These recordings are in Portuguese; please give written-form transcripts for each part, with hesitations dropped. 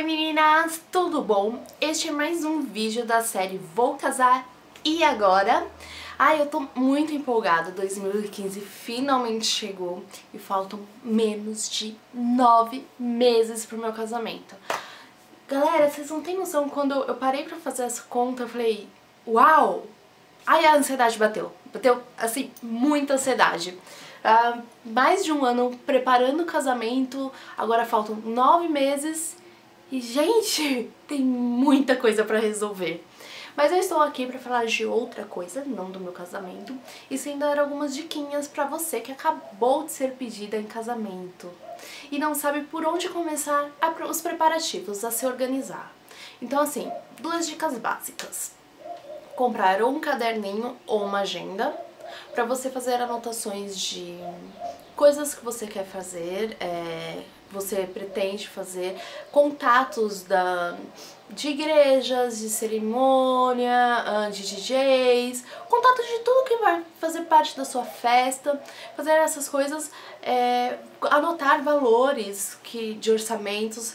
Oi meninas, tudo bom? Este é mais um vídeo da série Vou Casar e Agora? Ai, eu tô muito empolgada, 2015 finalmente chegou e faltam menos de 9 meses pro meu casamento. Galera, vocês não têm noção, quando eu parei pra fazer essa conta, eu falei, uau! Ai, a ansiedade bateu, assim, muita ansiedade. Mais de um ano preparando o casamento, agora faltam 9 meses e, gente, tem muita coisa pra resolver. Mas eu estou aqui pra falar de outra coisa, não do meu casamento, e sim dar algumas diquinhas pra você que acabou de ser pedida em casamento e não sabe por onde começar os preparativos, a se organizar. Então, assim, 2 dicas básicas. Comprar ou um caderninho ou uma agenda pra você fazer anotações de coisas que você quer fazer, você pretende fazer, contatos de igrejas, de cerimônia, de DJs, contatos de tudo que vai fazer parte da sua festa, fazer essas coisas, anotar valores de orçamentos,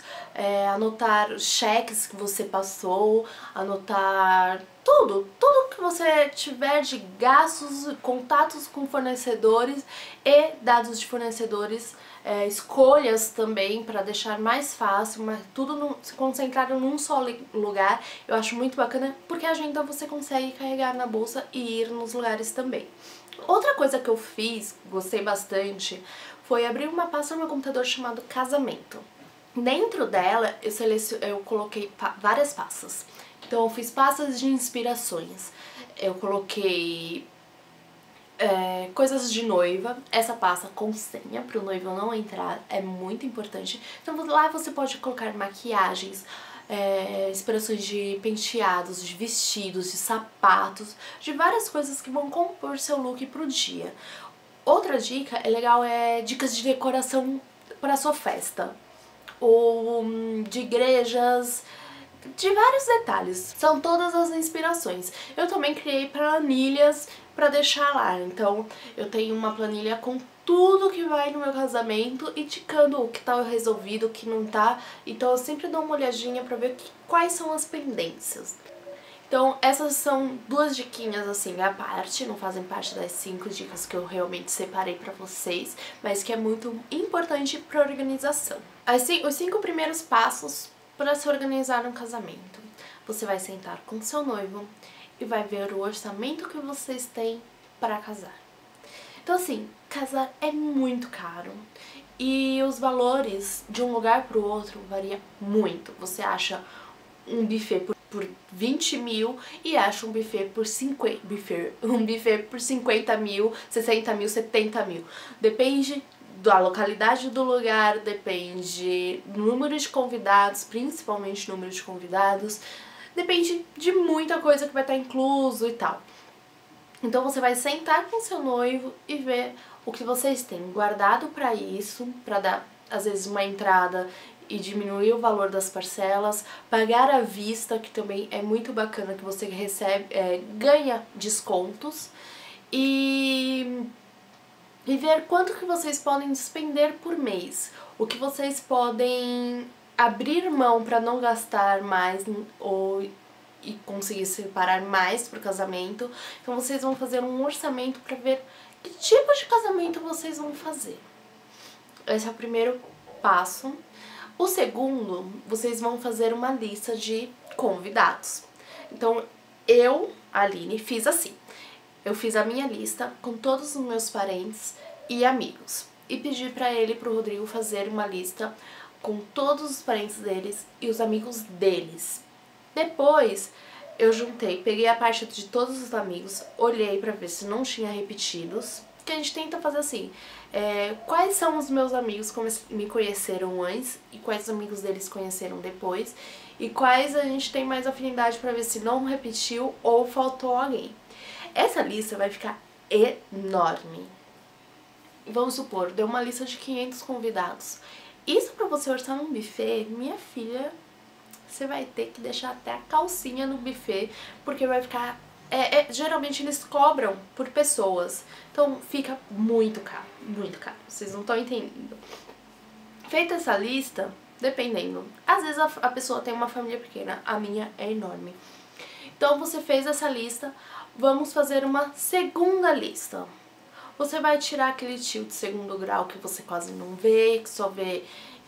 anotar cheques que você passou, anotar tudo que você tiver de gastos, contatos com fornecedores e dados de fornecedores, escolhas também para deixar mais fácil, mas tudo se concentrado num só lugar. Eu acho muito bacana porque a agenda você consegue carregar na bolsa e ir nos lugares também. Outra coisa que eu fiz, gostei bastante, foi abrir uma pasta no meu computador chamado Casamento. Dentro dela eu coloquei várias pastas. Então eu fiz pastas de inspirações, eu coloquei coisas de noiva, essa pasta com senha para o noivo não entrar, é muito importante. Então lá você pode colocar maquiagens, inspirações de penteados, de vestidos, de sapatos, de várias coisas que vão compor seu look pro dia. Outra dica legal é dicas de decoração para sua festa, ou de igrejas, de vários detalhes. São todas as inspirações. Eu também criei planilhas pra deixar lá. Então eu tenho uma planilha com tudo que vai no meu casamento e ticando o que tá resolvido, o que não tá. Então eu sempre dou uma olhadinha pra ver quais são as pendências. Então essas são 2 diquinhas assim à parte, não fazem parte das 5 dicas que eu realmente separei pra vocês, mas que é muito importante pra organização. Assim, os 5 primeiros passos para se organizar um casamento. Você vai sentar com seu noivo e vai ver o orçamento que vocês têm para casar. Então, assim, casar é muito caro e os valores de um lugar para o outro varia muito. Você acha um buffet por 20 mil e acha um buffet por 50 mil, 60 mil, 70 mil. Depende da localidade do lugar, depende do número de convidados, principalmente número de convidados, depende de muita coisa que vai estar incluso e tal. Então você vai sentar com seu noivo e ver o que vocês têm guardado para isso, para dar às vezes uma entrada e diminuir o valor das parcelas, pagar à vista, que também é muito bacana, que você recebe, ganha descontos, e ver quanto que vocês podem despender por mês, o que vocês podem abrir mão para não gastar mais e conseguir separar mais para o casamento. Então vocês vão fazer um orçamento para ver que tipo de casamento vocês vão fazer. Esse é o primeiro passo. O segundo, vocês vão fazer uma lista de convidados. Então eu, Aline, fiz assim. Eu fiz a minha lista com todos os meus parentes e amigos e pedi pro Rodrigo fazer uma lista com todos os parentes deles e os amigos deles. Depois eu juntei, peguei a parte de todos os amigos, olhei pra ver se não tinha repetidos, que a gente tenta fazer assim, quais são os meus amigos que me conheceram antes e quais os amigos deles conheceram depois e quais a gente tem mais afinidade pra ver se não repetiu ou faltou alguém. Essa lista vai ficar enorme. Vamos supor, deu uma lista de 500 convidados. Isso pra você orçar num buffet, minha filha, você vai ter que deixar até a calcinha no buffet, porque vai ficar... geralmente eles cobram por pessoas, então fica muito caro, muito caro. Vocês não estão entendendo. Feita essa lista, dependendo. Às vezes a pessoa tem uma família pequena, a minha é enorme. Então você fez essa lista, vamos fazer uma segunda lista. Você vai tirar aquele tio de segundo grau que você quase não vê, que só vê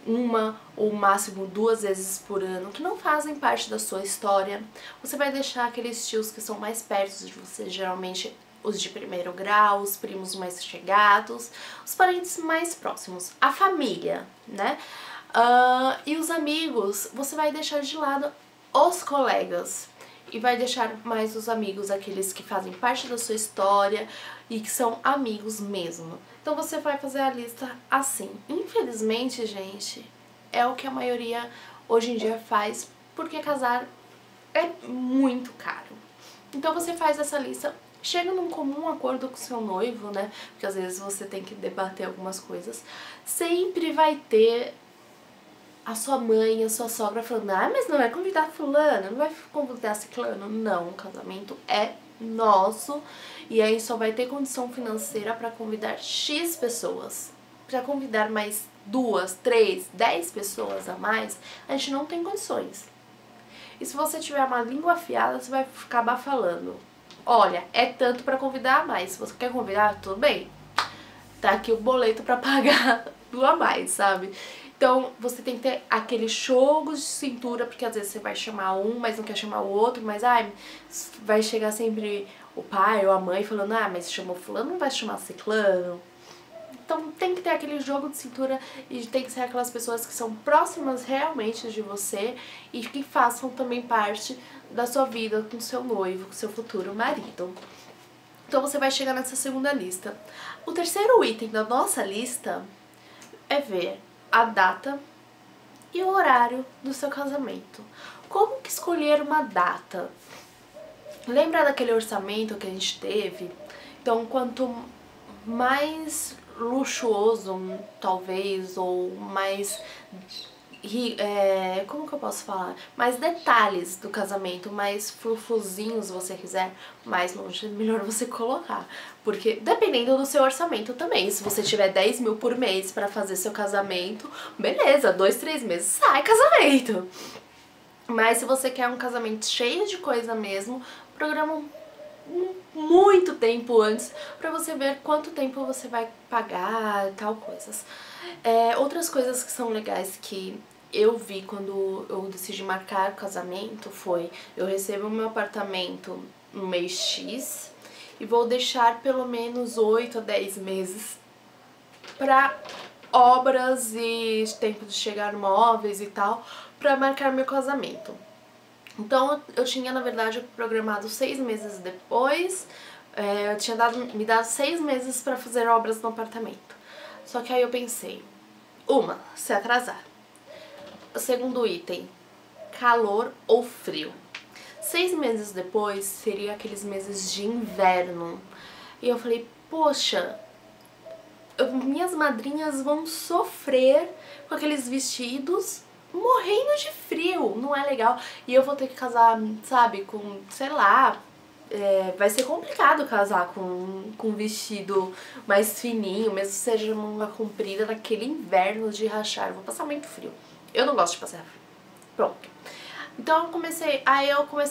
uma ou máximo duas vezes por ano, que não fazem parte da sua história. Você vai deixar aqueles tios que são mais perto de você, geralmente os de primeiro grau, os primos mais chegados, os parentes mais próximos, a família, né? E os amigos, você vai deixar de lado os colegas e vai deixar mais os amigos, aqueles que fazem parte da sua história e que são amigos mesmo. Então você vai fazer a lista assim. Infelizmente, gente, é o que a maioria hoje em dia faz, porque casar é muito caro. Então você faz essa lista, chega num comum acordo com seu noivo, né? Porque às vezes você tem que debater algumas coisas. Sempre vai ter a sua mãe, a sua sogra falando: ah, mas não vai convidar fulano, não vai convidar ciclano. Não, o casamento é nosso e aí só vai ter condição financeira para convidar X pessoas. Para convidar mais 2, 3, 10 pessoas a mais, a gente não tem condições. E se você tiver uma língua afiada, você vai acabar falando: olha, é tanto para convidar a mais, se você quer convidar, tudo bem, tá aqui o boleto para pagar do a mais, sabe? Então você tem que ter aquele jogo de cintura, porque às vezes você vai chamar um, mas não quer chamar o outro, mas ai, vai chegar sempre o pai ou a mãe falando: ah, mas chamou fulano, não vai chamar ciclano. Então tem que ter aquele jogo de cintura e tem que ser aquelas pessoas que são próximas realmente de você e que façam também parte da sua vida com seu noivo, com seu futuro marido. Então você vai chegar nessa segunda lista. O terceiro item da nossa lista é ver a data e o horário do seu casamento. Como que escolher uma data? Lembra daquele orçamento que a gente teve? Então quanto mais luxuoso, talvez, ou mais, como que eu posso falar? Mais detalhes do casamento, mais flufuzinhos você quiser, mais longe, melhor você colocar. Porque dependendo do seu orçamento também, se você tiver 10 mil por mês pra fazer seu casamento, beleza, 2, 3 meses sai casamento. Mas se você quer um casamento cheio de coisa mesmo, programa muito tempo antes pra você ver quanto tempo você vai pagar, tal coisas. Outras coisas que são legais que eu vi quando eu decidi marcar casamento foi: eu recebo o meu apartamento no mês X e vou deixar pelo menos 8 a 10 meses pra obras e tempo de chegar móveis e tal, pra marcar meu casamento. Então eu tinha, na verdade, programado 6 meses depois, eu tinha me dado 6 meses pra fazer obras no apartamento. Só que aí eu pensei: uma, se atrasar. O segundo item, calor ou frio. 6 meses depois seria aqueles meses de inverno. E eu falei: poxa, minhas madrinhas vão sofrer com aqueles vestidos morrendo de frio, não é legal. E eu vou ter que casar, sabe, com, sei lá, vai ser complicado casar com um vestido mais fininho, mesmo que seja manga comprida, naquele inverno de rachar. Eu vou passar muito frio. Eu não gosto de passar frio. Pronto. Então eu comecei a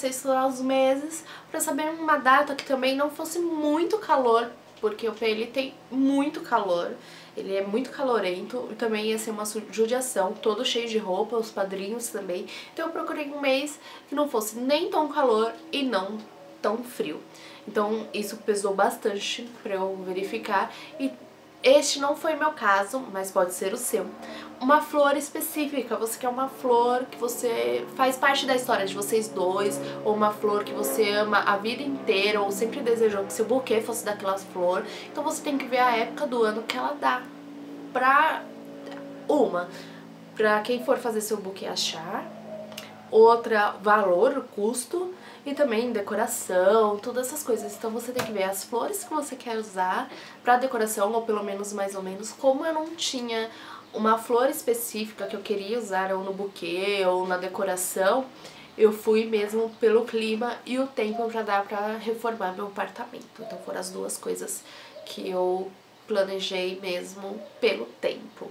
estudar os meses pra saber uma data que também não fosse muito calor, porque o PL tem muito calor, ele é muito calorento, e também ia ser uma judiação, todo cheio de roupa, os padrinhos também. Então eu procurei um mês que não fosse nem tão calor e não tão frio. Então isso pesou bastante pra eu verificar, e este não foi meu caso, mas pode ser o seu. Uma flor específica, você quer uma flor que você faz parte da história de vocês dois, ou uma flor que você ama a vida inteira, ou sempre desejou que seu buquê fosse daquela flor. Então você tem que ver a época do ano que ela dá. Pra quem for fazer seu buquê achar. Outra, valor, custo, e também decoração, todas essas coisas. Então você tem que ver as flores que você quer usar pra decoração, ou pelo menos, mais ou menos. Como eu não tinha uma flor específica que eu queria usar, ou no buquê, ou na decoração, eu fui mesmo pelo clima e o tempo pra dar pra reformar meu apartamento. Então foram as duas coisas que eu planejei mesmo pelo tempo.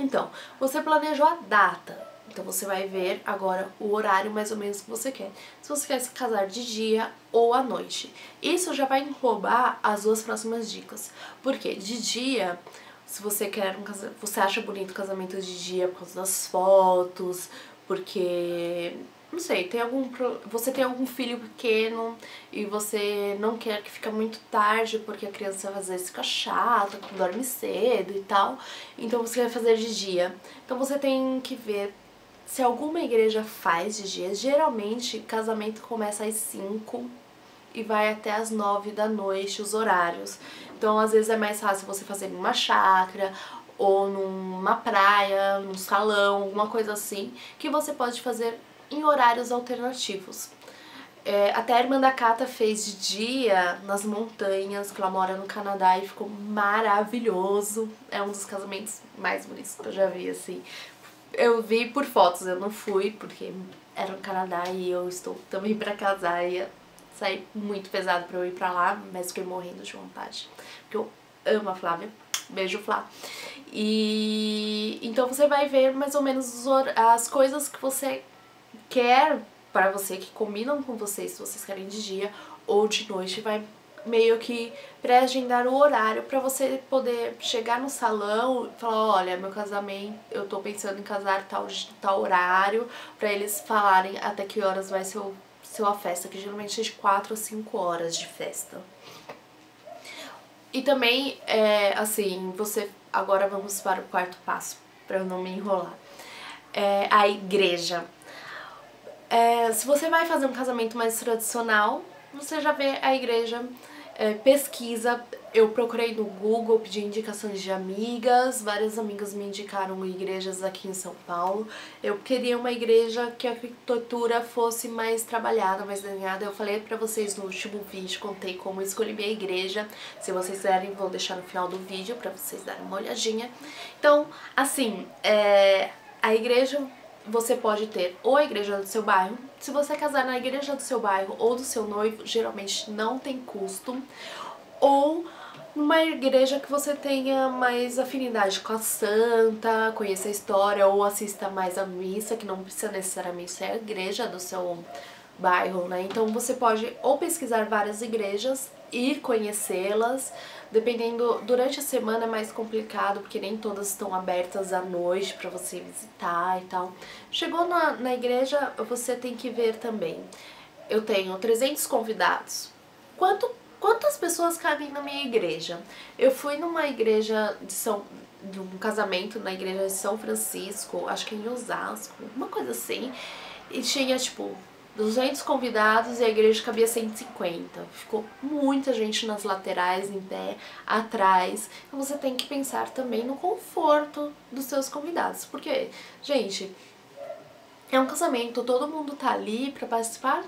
Então, você planejou a data. Então você vai ver agora o horário mais ou menos que você quer. Se você quer se casar de dia ou à noite. Isso já vai englobar as duas próximas dicas. Porque de dia, se você quer um casamento, você acha bonito o casamento de dia por causa das fotos, porque não sei, você tem algum filho pequeno e você não quer que fique muito tarde porque a criança às vezes fica chata, dorme cedo e tal. Então você quer fazer de dia. Então você tem que ver se alguma igreja faz de dia. Geralmente casamento começa às 5 e vai até às 9 da noite os horários. Então às vezes é mais fácil você fazer em uma chácara ou numa praia, num salão, alguma coisa assim, que você pode fazer em horários alternativos. Até a irmã da Cata fez de dia nas montanhas, que ela mora no Canadá, e ficou maravilhoso. É um dos casamentos mais bonitos que eu já vi, assim. Eu vi por fotos, eu não fui, porque era no Canadá e eu estou também pra casar, e ia sair muito pesado pra eu ir pra lá, mas fiquei morrendo de vontade, porque eu amo a Flávia. Beijo, Flá. E então você vai ver mais ou menos as coisas que você quer para você, que combinam com vocês, se vocês querem de dia ou de noite. Vai meio que pré-agendar o horário para você poder chegar no salão e falar: olha, meu casamento, eu tô pensando em casar tal horário, para eles falarem até que horas vai ser a festa, que geralmente é de 4 a 5 horas de festa. E também, assim, você... Agora vamos para o quarto passo, para eu não me enrolar. A igreja. Se você vai fazer um casamento mais tradicional, você já vê a igreja, pesquisa. Eu procurei no Google, pedi indicações de amigas, várias amigas me indicaram igrejas aqui em São Paulo. Eu queria uma igreja que a arquitetura fosse mais trabalhada, mais desenhada. Eu falei pra vocês no último vídeo, contei como escolhi minha igreja. Se vocês quiserem, vou deixar no final do vídeo pra vocês darem uma olhadinha. Então, assim, a igreja... Você pode ter ou a igreja do seu bairro. Se você casar na igreja do seu bairro ou do seu noivo, geralmente não tem custo. Ou uma igreja que você tenha mais afinidade com a santa, conheça a história ou assista mais a missa, que não precisa necessariamente ser a igreja do seu bairro, né? Então você pode ou pesquisar várias igrejas, ir conhecê-las, dependendo. Durante a semana é mais complicado, porque nem todas estão abertas à noite pra você visitar e tal. Chegou na igreja, você tem que ver também. Eu tenho 300 convidados. Quantas pessoas cabem na minha igreja? Eu fui numa igreja de um casamento na igreja de São Francisco, acho que em Osasco, uma coisa assim, e tinha tipo 200 convidados e a igreja cabia 150. Ficou muita gente nas laterais, em pé, atrás. Então você tem que pensar também no conforto dos seus convidados. Porque, gente, é um casamento, todo mundo tá ali pra participar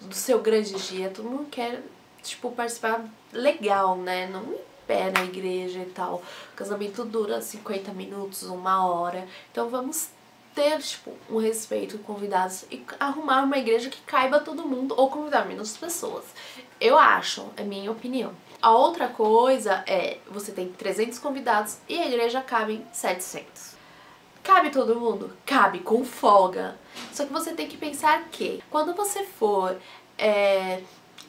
do seu grande dia. Todo mundo quer, tipo, participar legal, né? Não em pé na igreja e tal. O casamento dura 50 minutos, uma hora. Então vamos ter, tipo, um respeito com convidados e arrumar uma igreja que caiba todo mundo ou convidar menos pessoas. Eu acho, é minha opinião. A outra coisa é, você tem 300 convidados e a igreja cabe em 700. Cabe todo mundo? Cabe, com folga. Só que você tem que pensar que quando você for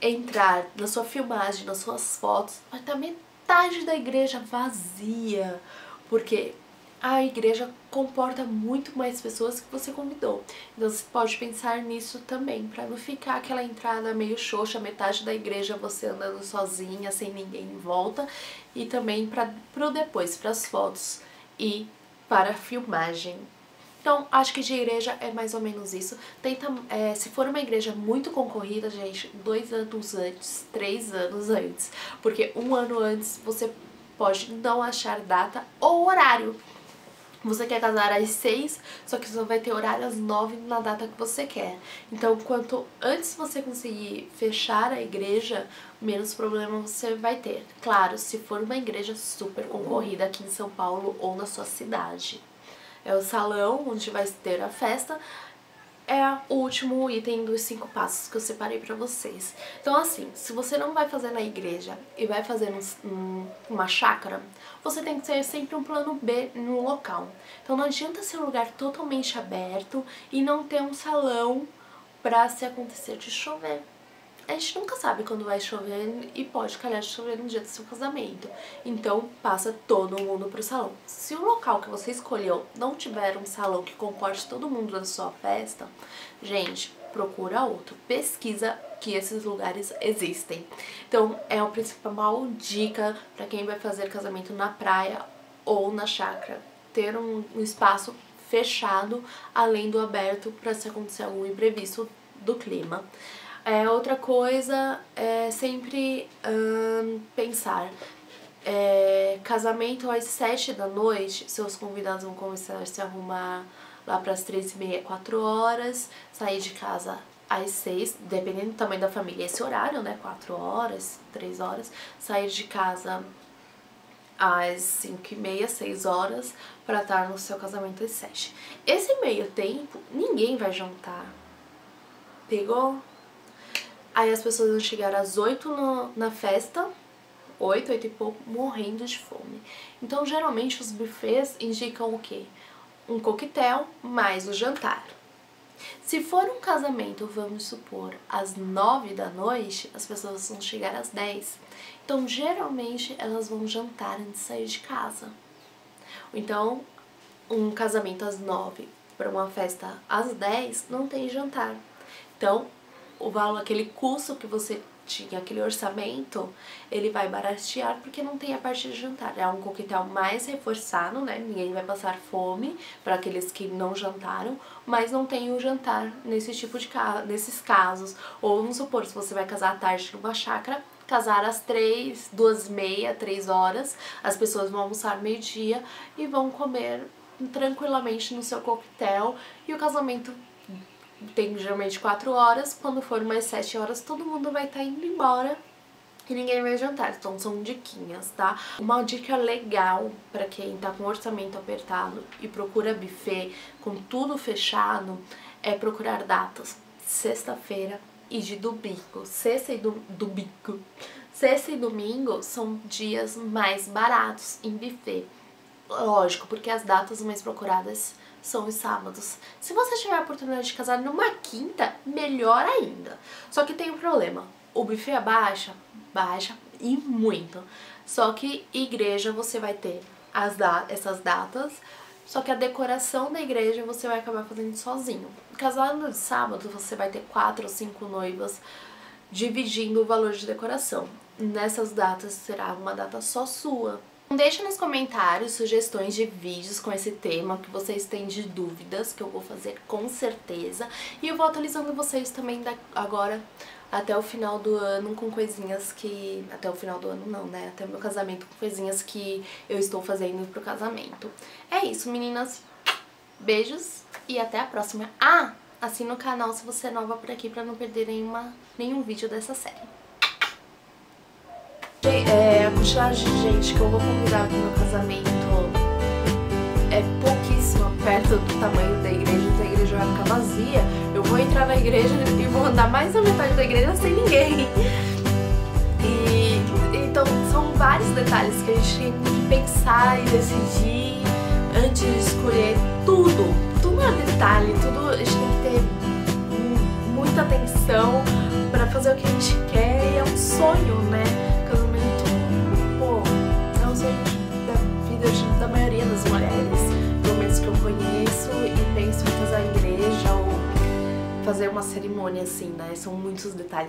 entrar na sua filmagem, nas suas fotos, vai estar metade da igreja vazia. Porque a igreja comporta muito mais pessoas que você convidou. Então você pode pensar nisso também, pra não ficar aquela entrada meio xoxa, metade da igreja você andando sozinha, sem ninguém em volta. E também pro depois, pras fotos e para a filmagem. Então, acho que de igreja é mais ou menos isso. Tenta, se for uma igreja muito concorrida, gente, 2 anos antes, 3 anos antes. Porque 1 ano antes você pode não achar data ou horário. Você quer casar às 6, só que só vai ter horário às 9 na data que você quer. Então, quanto antes você conseguir fechar a igreja, menos problema você vai ter. Claro, se for uma igreja super concorrida aqui em São Paulo ou na sua cidade. É o salão onde vai ter a festa é o último item dos 5 passos que eu separei pra vocês. Então assim, se você não vai fazer na igreja e vai fazer uma chácara, você tem que ter sempre um plano B no local. Então não adianta ser um lugar totalmente aberto e não ter um salão pra se acontecer de chover. A gente nunca sabe quando vai chover e pode calhar de chover no dia do seu casamento. Então passa todo mundo pro salão. Se o local que você escolheu não tiver um salão que comporte todo mundo na sua festa, gente, procura outro. Pesquisa que esses lugares existem. Então é a principal dica pra quem vai fazer casamento na praia ou na chácara. Ter um espaço fechado, além do aberto, pra se acontecer algum imprevisto do clima. Outra coisa é sempre pensar, casamento às 19h, seus convidados vão começar a se arrumar lá para as 15h30, 16h, sair de casa às 18h, dependendo do tamanho da família, esse horário, né, 16h, 15h, sair de casa às 5h30, 18h, para estar no seu casamento às 19h. Esse meio tempo, ninguém vai jantar, pegou? Aí as pessoas vão chegar às 8h na festa, 8 e pouco, morrendo de fome. Então geralmente os buffets indicam o quê? Um coquetel mais o jantar. Se for um casamento, vamos supor, às 21h, as pessoas vão chegar às 22h. Então geralmente elas vão jantar antes de sair de casa. Então um casamento às 21h para uma festa às 22h não tem jantar. Então o valor, aquele custo que você tinha, aquele orçamento, ele vai baratear porque não tem a parte de jantar. É um coquetel mais reforçado, né? Ninguém vai passar fome para aqueles que não jantaram, mas não tem o jantar nesse tipo de nesses casos. Ou vamos supor, se você vai casar à tarde numa chácara, casar às 15h, 14h30, 15h, as pessoas vão almoçar meio-dia e vão comer tranquilamente no seu coquetel e o casamento tem geralmente 16h, quando for mais 19h, todo mundo vai estar indo embora e ninguém vai jantar. Então são diquinhas, tá? Uma dica legal pra quem tá com orçamento apertado e procura buffet com tudo fechado é procurar datas de sexta-feira e de domingo. Sexta e domingo são dias mais baratos em buffet. Lógico, porque as datas mais procuradas são os sábados. Se você tiver a oportunidade de casar numa quinta, melhor ainda. Só que tem um problema. O buffet abaixa, baixa e muito. Só que igreja você vai ter essas datas, só que a decoração da igreja você vai acabar fazendo sozinho. Casar no sábado você vai ter 4 ou 5 noivas dividindo o valor de decoração. Nessas datas será uma data só sua. Deixa nos comentários sugestões de vídeos com esse tema que vocês têm de dúvidas, que eu vou fazer com certeza. E eu vou atualizando vocês também agora até o final do ano com coisinhas que... Até o final do ano não, né? Até o meu casamento com coisinhas que eu estou fazendo pro casamento. É isso, meninas. Beijos e até a próxima. Ah, assina o canal se você é nova por aqui pra não perder nenhum vídeo dessa série. A quantidade de gente que eu vou convidar aqui no casamento é pouquíssima perto do tamanho da igreja, então a igreja vai ficar vazia. Eu vou entrar na igreja e vou andar mais da metade da igreja sem ninguém. E então são vários detalhes que a gente tem que pensar e decidir antes de escolher tudo. Tudo é detalhe, tudo a gente tem que ter muita atenção pra fazer o que a gente quer e é um sonho, né? Da maioria das mulheres, pelo menos que eu conheço, e penso em fazer a igreja ou fazer uma cerimônia assim, né? São muitos detalhes.